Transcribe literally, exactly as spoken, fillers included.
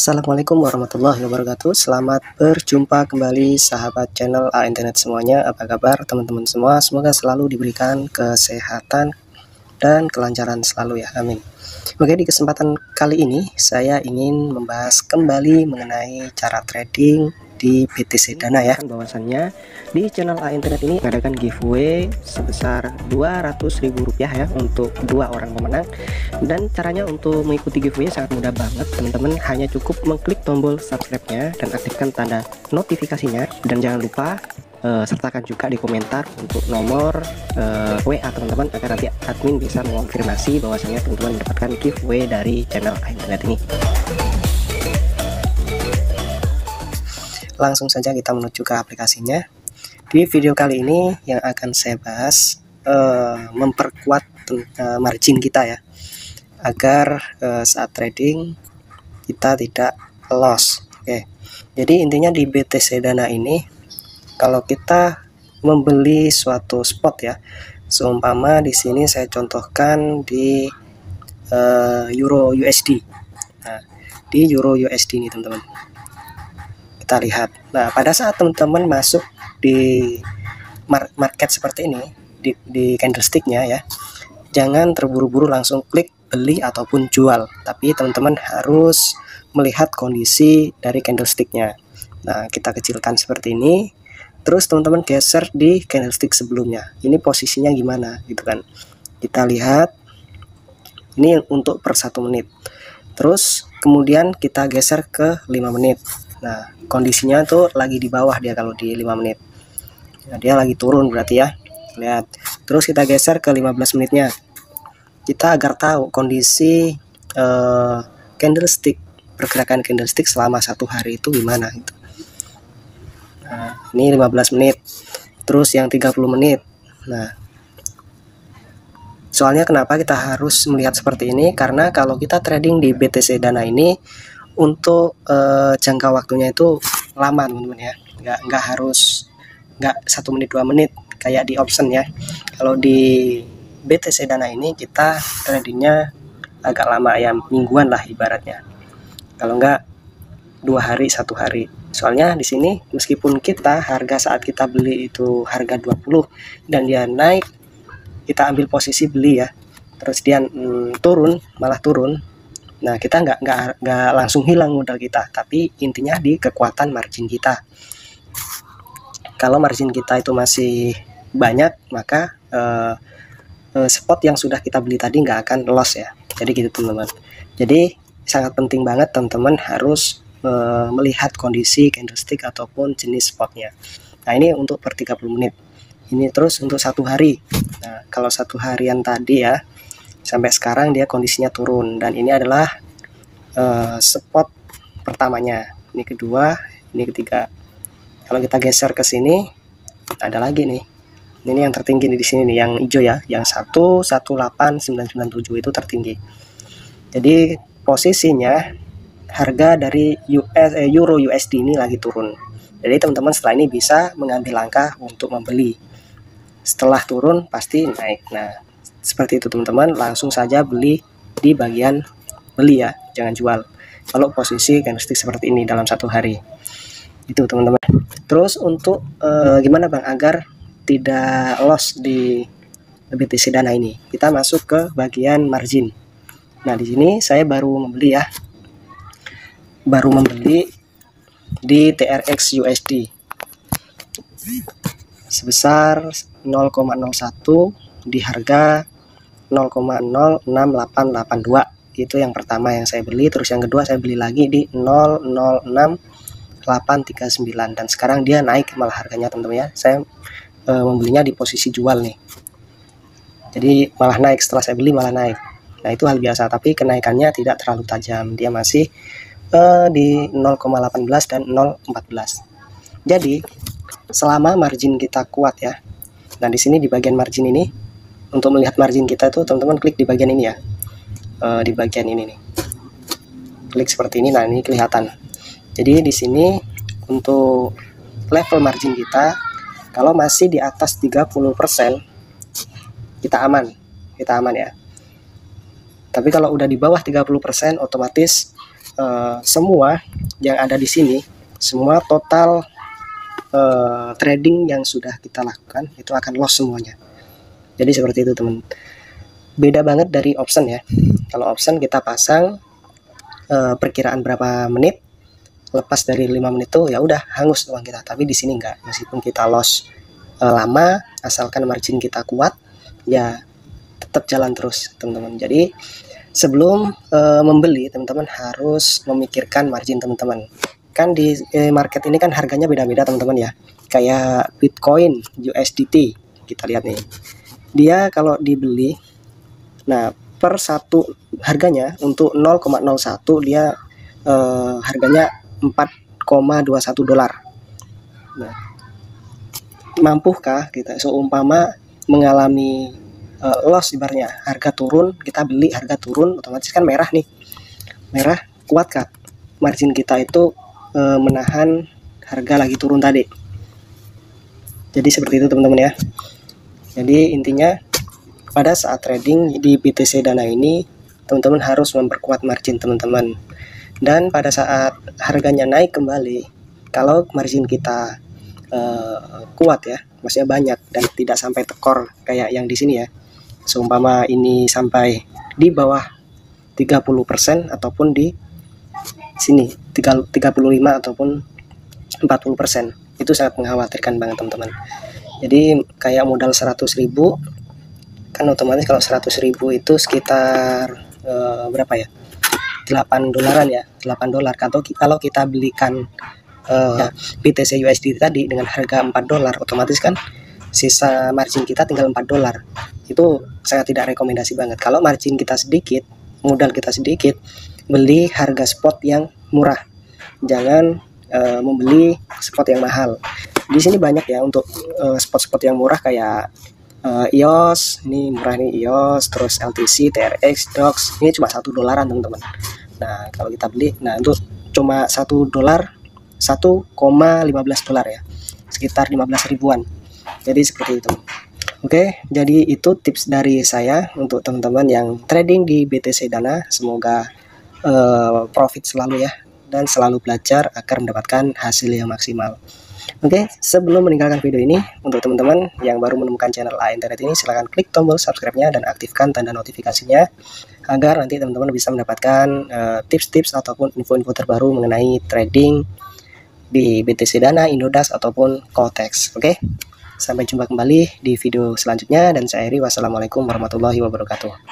Assalamualaikum warahmatullahi wabarakatuh. Selamat berjumpa kembali sahabat channel A Internet semuanya. Apa kabar teman-teman semua? Semoga selalu diberikan kesehatan dan kelancaran selalu ya, amin. Oke, di kesempatan kali ini saya ingin membahas kembali mengenai cara trading di B T C Dana ya. Bahwasannya di channel A Internet ini mengadakan giveaway sebesar dua ratus ribu rupiah ya untuk dua orang pemenang. Dan caranya untuk mengikuti giveaway sangat mudah banget teman-teman, hanya cukup mengklik tombol subscribe-nya dan aktifkan tanda notifikasinya, dan jangan lupa Uh, sertakan juga di komentar untuk nomor uh, W A teman-teman, agar nanti admin bisa mengonfirmasi bahwasanya teman-teman mendapatkan giveaway dari channel A Internet ini. Langsung saja kita menuju ke aplikasinya. Di video kali ini yang akan saya bahas uh, memperkuat uh, margin kita ya, agar uh, saat trading kita tidak loss. Oke, okay. Jadi intinya di B T C Dana ini, kalau kita membeli suatu spot ya, seumpama di sini saya contohkan di uh, Euro U S D. Nah, di Euro U S D ini teman-teman, kita lihat. Nah, pada saat teman-teman masuk di market seperti ini, di, di candlesticknya ya, jangan terburu-buru langsung klik beli ataupun jual, tapi teman-teman harus melihat kondisi dari candlesticknya. Nah, kita kecilkan seperti ini. Terus teman-teman geser di candlestick sebelumnya. Ini posisinya gimana gitu kan. Kita lihat. Ini untuk per satu menit. Terus kemudian kita geser ke lima menit. Nah, kondisinya tuh lagi di bawah dia kalau di lima menit. Nah, dia lagi turun berarti ya. Lihat. Terus kita geser ke lima belas menitnya. Kita agar tahu kondisi eh, candlestick, pergerakan candlestick selama satu hari itu gimana gitu. Nah, ini lima belas menit, terus yang tiga puluh menit. Nah, soalnya kenapa kita harus melihat seperti ini, karena kalau kita trading di B T C Dana ini untuk eh, jangka waktunya itu lama teman-teman ya, nggak nggak harus nggak satu menit dua menit kayak di option ya. Kalau di B T C Dana ini kita tradingnya agak lama ya, mingguan lah ibaratnya, kalau nggak dua hari satu hari. Soalnya di sini meskipun kita harga saat kita beli itu harga dua puluh dan dia naik, kita ambil posisi beli ya, terus dia mm, turun, malah turun. Nah, kita nggak nggak nggak langsung hilang modal kita, tapi intinya di kekuatan margin kita. Kalau margin kita itu masih banyak, maka eh, spot yang sudah kita beli tadi nggak akan loss ya. Jadi gitu teman-teman. Jadi sangat penting banget teman-teman harus melihat kondisi candlestick ataupun jenis spotnya. Nah, ini untuk per tiga puluh menit. Ini terus untuk satu hari. Nah, kalau satu harian tadi ya, sampai sekarang dia kondisinya turun, dan ini adalah uh, spot pertamanya. Ini kedua, ini ketiga. Kalau kita geser ke sini, ada lagi nih. Ini yang tertinggi di sini nih, yang hijau ya, yang satu satu delapan sembilan sembilan tujuh itu tertinggi. Jadi posisinya harga dari U S, eh, Euro U S D ini lagi turun. Jadi teman-teman setelah ini bisa mengambil langkah untuk membeli. Setelah turun pasti naik. Nah, seperti itu teman-teman. Langsung saja beli di bagian beli ya, jangan jual. Kalau posisi candlestick seperti ini dalam satu hari, itu teman-teman. Terus untuk eh, gimana bang agar tidak loss di B T C Dana ini? Kita masuk ke bagian margin. Nah, di sini saya baru membeli ya. baru membeli di T R X U S D sebesar nol koma nol satu di harga nol koma nol enam delapan delapan dua. Itu yang pertama yang saya beli. Terus yang kedua saya beli lagi di nol nol enam delapan tiga sembilan, dan sekarang dia naik malah harganya teman-teman ya. Saya e, membelinya di posisi jual nih, jadi malah naik. Setelah saya beli malah naik. Nah, itu hal biasa, tapi kenaikannya tidak terlalu tajam. Dia masih di nol koma satu delapan dan nol koma satu empat. Jadi selama margin kita kuat ya. Nah, di sini di bagian margin ini, untuk melihat margin kita itu teman-teman klik di bagian ini ya, e, di bagian ini nih, klik seperti ini. Nah, ini kelihatan. Jadi di sini untuk level margin kita, kalau masih di atas tiga puluh persen kita aman, kita aman ya. Tapi kalau udah di bawah tiga puluh persen otomatis uh, semua yang ada di sini, semua total uh, trading yang sudah kita lakukan itu akan loss semuanya. Jadi seperti itu teman. Beda banget dari option ya. Kalau option kita pasang uh, perkiraan berapa menit, lepas dari lima menit itu ya udah hangus uang kita. Tapi di sini enggak, meskipun kita loss uh, lama, asalkan margin kita kuat ya tetap jalan terus teman-teman. Jadi sebelum uh, membeli teman-teman harus memikirkan margin teman-teman. Kan di eh, market ini kan harganya beda-beda teman-teman ya. Kayak Bitcoin U S D T kita lihat nih, dia kalau dibeli, nah per satu harganya untuk nol koma nol satu dia eh, harganya empat koma dua satu dolar. Nah, mampukah kita seumpama mengalami eh, loss, ibarnya harga turun, kita beli harga turun, otomatis kan merah nih, merah, kuatkah margin kita itu eh, menahan harga lagi turun tadi. Jadi seperti itu teman-teman ya. Jadi intinya pada saat trading di B T C Dana ini teman-teman harus memperkuat margin teman-teman. Dan pada saat harganya naik kembali, kalau margin kita uh, kuat ya, maksudnya banyak dan tidak sampai tekor kayak yang di sini ya. Seumpama ini sampai di bawah tiga puluh persen ataupun di sini tiga puluh lima ataupun empat puluh persen, itu sangat mengkhawatirkan banget teman-teman. Jadi kayak modal seratus ribu kan otomatis kalau seratus ribu itu sekitar e, berapa ya? delapan dolaran ya, delapan dolar. Kalau kalau kita belikan e, ya, B T C U S D tadi dengan harga empat dolar, otomatis kan sisa margin kita tinggal empat dolar. Itu sangat tidak rekomendasi banget. Kalau margin kita sedikit, modal kita sedikit, beli harga spot yang murah. Jangan e, membeli spot yang mahal. Di sini banyak ya untuk spot-spot uh, yang murah kayak uh, I O S, ini murah nih I O S, terus L T C, T R X, D O X, ini cuma satu dolaran teman-teman. Nah kalau kita beli, nah itu cuma satu dolar, satu koma lima belas dolar ya, sekitar lima belas ribuan. Jadi seperti itu. Oke, jadi itu tips dari saya untuk teman-teman yang trading di B T C Dana. Semoga uh, profit selalu ya, dan selalu belajar agar mendapatkan hasil yang maksimal. Oke, okay, sebelum meninggalkan video ini, untuk teman-teman yang baru menemukan channel A Internet ini, silahkan klik tombol subscribe-nya dan aktifkan tanda notifikasinya agar nanti teman-teman bisa mendapatkan tips-tips uh, ataupun info-info terbaru mengenai trading di B T C Dana, Indodax, ataupun Kotex. Oke, okay? Sampai jumpa kembali di video selanjutnya, dan saya Eri, wassalamualaikum warahmatullahi wabarakatuh.